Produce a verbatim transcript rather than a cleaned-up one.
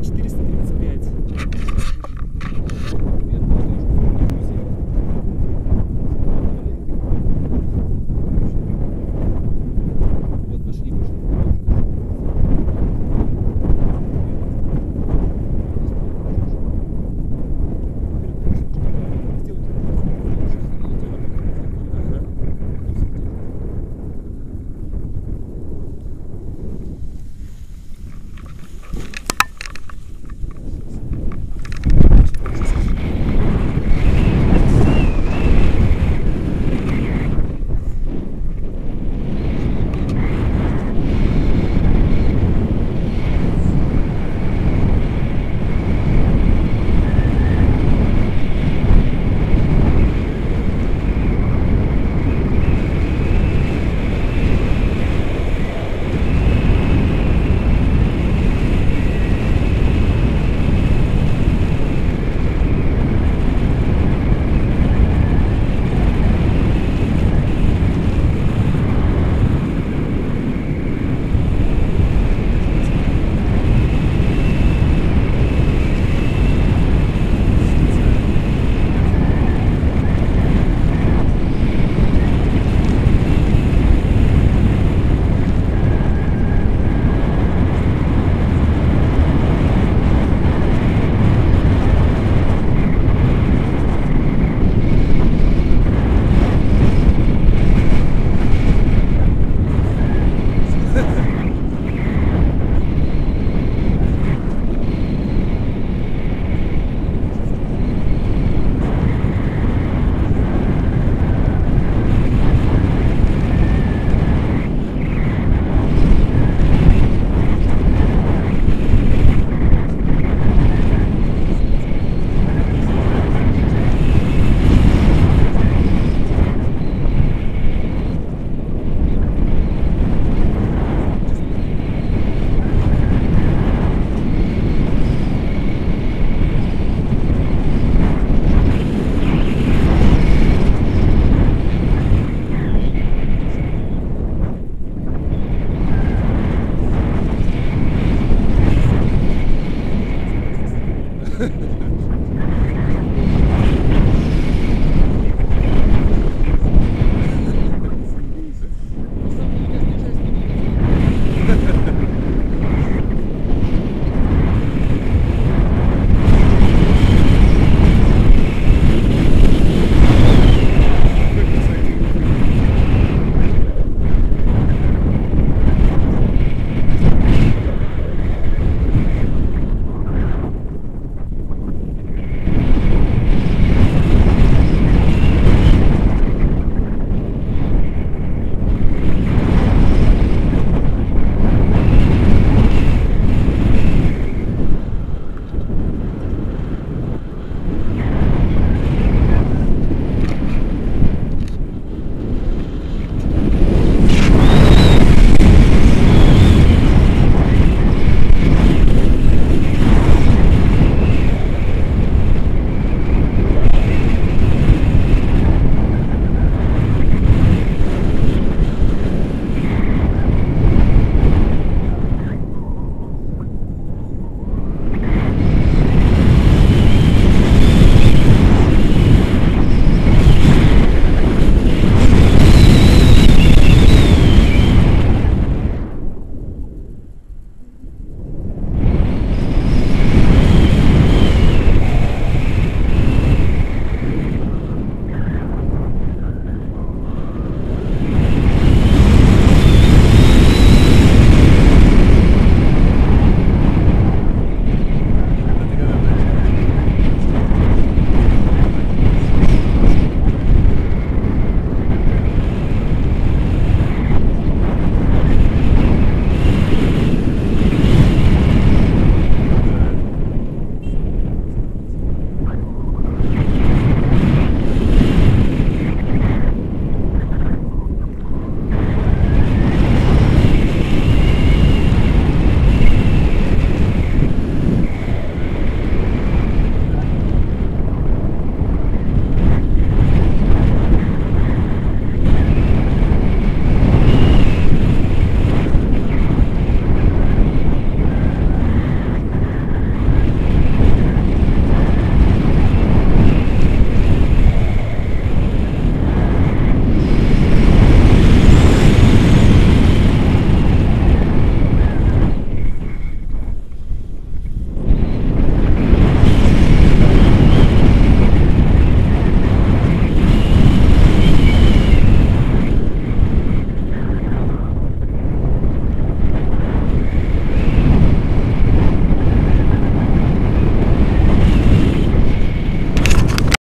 четыре, четыреста тридцать пять.